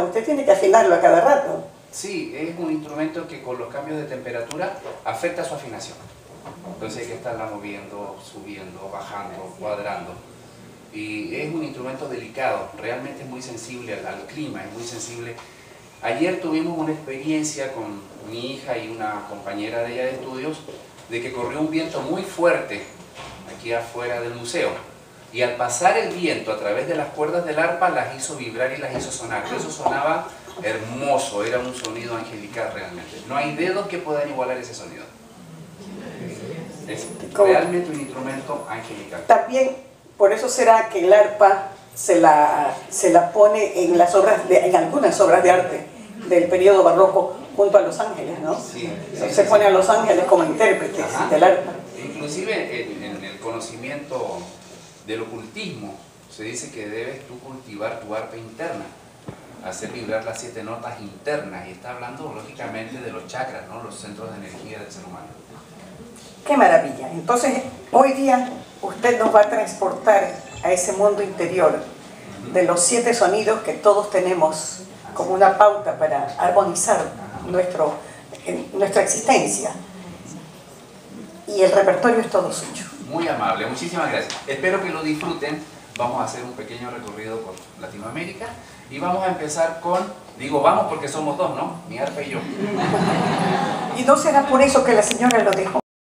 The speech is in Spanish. Usted tiene que afinarlo a cada rato. Sí, es un instrumento que con los cambios de temperatura afecta su afinación. Entonces hay que estarla moviendo, subiendo, bajando, cuadrando. Y es un instrumento delicado, realmente es muy sensible al clima, es muy sensible. Ayer tuvimos una experiencia con mi hija y una compañera de ella de estudios de que corrió un viento muy fuerte aquí afuera del museo. Y al pasar el viento a través de las cuerdas del arpa las hizo vibrar y las hizo sonar. Eso sonaba hermoso, era un sonido angelical realmente. No hay dedos que puedan igualar ese sonido. Es realmente un instrumento angelical. También por eso será que el arpa se la pone en las obras en algunas obras de arte del periodo barroco junto a los ángeles, ¿no? Sí, se pone a los ángeles como intérpretes del arpa. Inclusive en el conocimiento del ocultismo se dice que debes tú cultivar tu arpa interna, hacer vibrar las 7 notas internas, y está hablando lógicamente de los chakras, ¿no? Los centros de energía del ser humano. ¡Qué maravilla! Entonces hoy día usted nos va a transportar a ese mundo interior de los 7 sonidos que todos tenemos como una pauta para armonizar nuestra existencia, y el repertorio es todo suyo. Muy amable, muchísimas gracias. Espero que lo disfruten. Vamos a hacer un pequeño recorrido por Latinoamérica y vamos a empezar con, digo vamos porque somos dos, ¿no? Mi arpa y yo. Y no será por eso que la señora lo dejó.